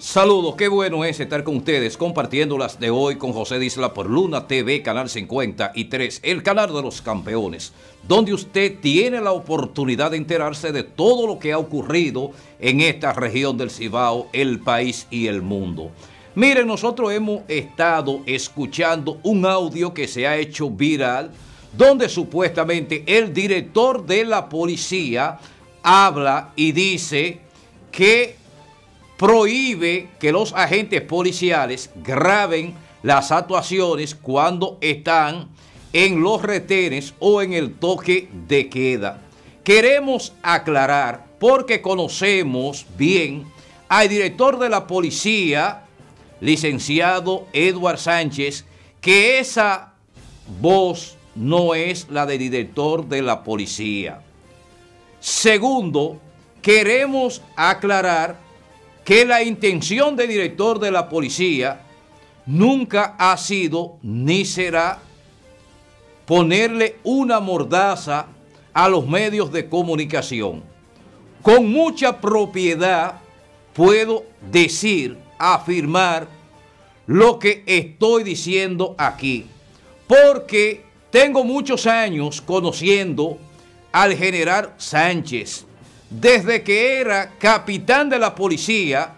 Saludos, qué bueno es estar con ustedes compartiendo las de hoy con José Dísla por Luna TV, Canal 53, el canal de los campeones, donde usted tiene la oportunidad de enterarse de todo lo que ha ocurrido en esta región del Cibao, el país y el mundo. Miren, nosotros hemos estado escuchando un audio que se ha hecho viral, donde supuestamente el director de la policía habla y dice que prohíbe que los agentes policiales graben las actuaciones cuando están en los retenes o en el toque de queda. Queremos aclarar, porque conocemos bien al director de la policía, licenciado Edward Sánchez, que esa voz no es la del director de la policía. Segundo, queremos aclarar que la intención del director de la policía nunca ha sido ni será ponerle una mordaza a los medios de comunicación. Con mucha propiedad puedo decir, afirmar lo que estoy diciendo aquí, porque tengo muchos años conociendo al general Sánchez. Desde que era capitán de la policía,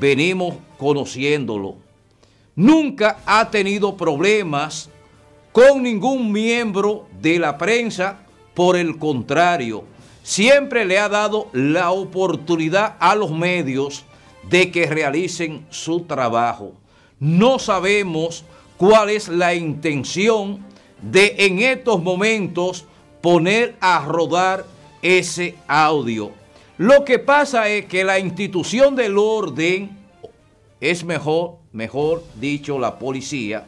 venimos conociéndolo. Nunca ha tenido problemas con ningún miembro de la prensa. Por el contrario, siempre le ha dado la oportunidad a los medios de que realicen su trabajo. No sabemos cuál es la intención de en estos momentos poner a rodar ese audio. Lo que pasa es que la institución del orden, es mejor dicho, la policía,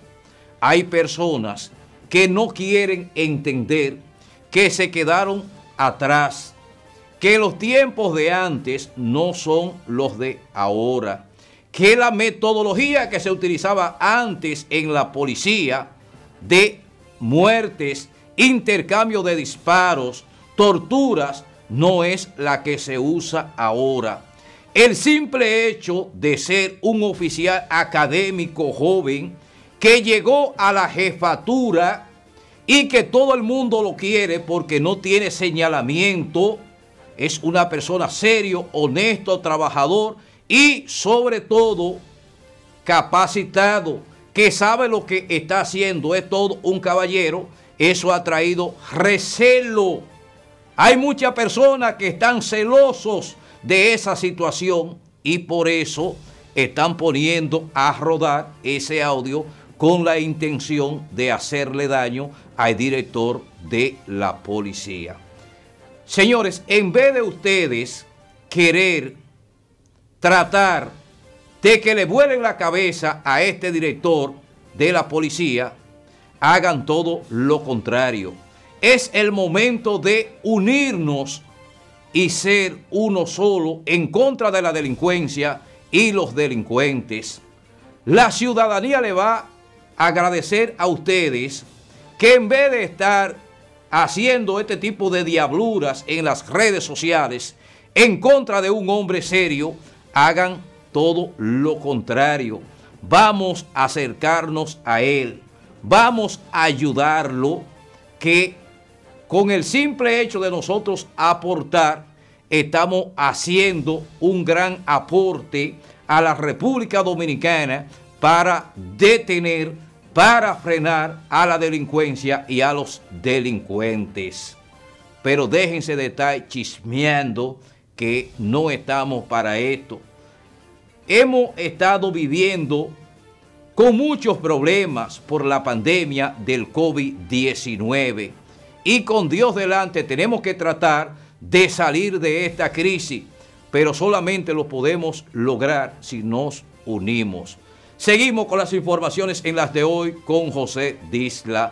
hay personas que no quieren entender que se quedaron atrás, que los tiempos de antes no son los de ahora, que la metodología que se utilizaba antes en la policía de muertes, intercambio de disparos, torturas, no es la que se usa ahora. El simple hecho de ser un oficial académico joven que llegó a la jefatura y que todo el mundo lo quiere porque no tiene señalamiento, es una persona serio, honesto, trabajador y sobre todo capacitado, que sabe lo que está haciendo, es todo un caballero. Eso ha traído recelo. Hay muchas personas que están celosos de esa situación y por eso están poniendo a rodar ese audio con la intención de hacerle daño al director de la policía. Señores, en vez de ustedes querer tratar de que le vuelen la cabeza a este director de la policía, hagan todo lo contrario. Es el momento de unirnos y ser uno solo en contra de la delincuencia y los delincuentes. La ciudadanía le va a agradecer a ustedes que en vez de estar haciendo este tipo de diabluras en las redes sociales en contra de un hombre serio, hagan todo lo contrario. Vamos a acercarnos a él, vamos a ayudarlo, que con el simple hecho de nosotros aportar, estamos haciendo un gran aporte a la República Dominicana para detener, para frenar a la delincuencia y a los delincuentes. Pero déjense de estar chismeando que no estamos para esto. Hemos estado viviendo con muchos problemas por la pandemia del COVID-19. Y con Dios delante tenemos que tratar de salir de esta crisis, pero solamente lo podemos lograr si nos unimos. Seguimos con las informaciones en las de hoy con José Dísla.